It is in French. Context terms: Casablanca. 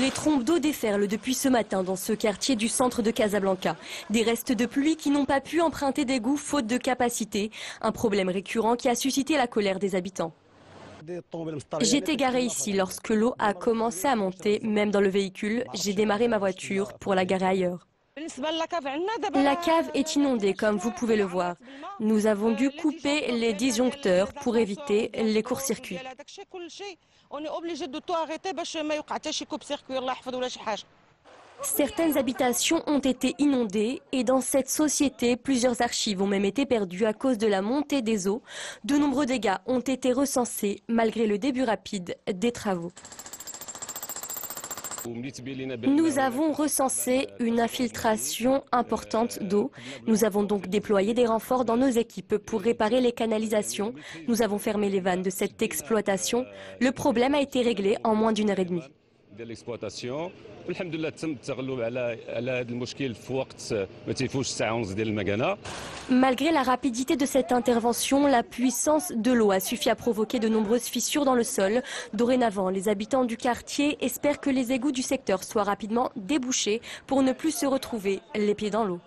Les trompes d'eau déferlent depuis ce matin dans ce quartier du centre de Casablanca. Des restes de pluie qui n'ont pas pu emprunter d'égouts faute de capacité. Un problème récurrent qui a suscité la colère des habitants. J'étais garé ici lorsque l'eau a commencé à monter, même dans le véhicule. J'ai démarré ma voiture pour la garer ailleurs. La cave est inondée, comme vous pouvez le voir. Nous avons dû couper les disjoncteurs pour éviter les courts-circuits. Certaines habitations ont été inondées et dans cette société, plusieurs archives ont même été perdues à cause de la montée des eaux. De nombreux dégâts ont été recensés malgré le début rapide des travaux. Nous avons recensé une infiltration importante d'eau. Nous avons donc déployé des renforts dans nos équipes pour réparer les canalisations. Nous avons fermé les vannes de cette exploitation. Le problème a été réglé en moins d'une heure et demie. Malgré la rapidité de cette intervention, la puissance de l'eau a suffi à provoquer de nombreuses fissures dans le sol. Dorénavant, les habitants du quartier espèrent que les égouts du secteur soient rapidement débouchés pour ne plus se retrouver les pieds dans l'eau.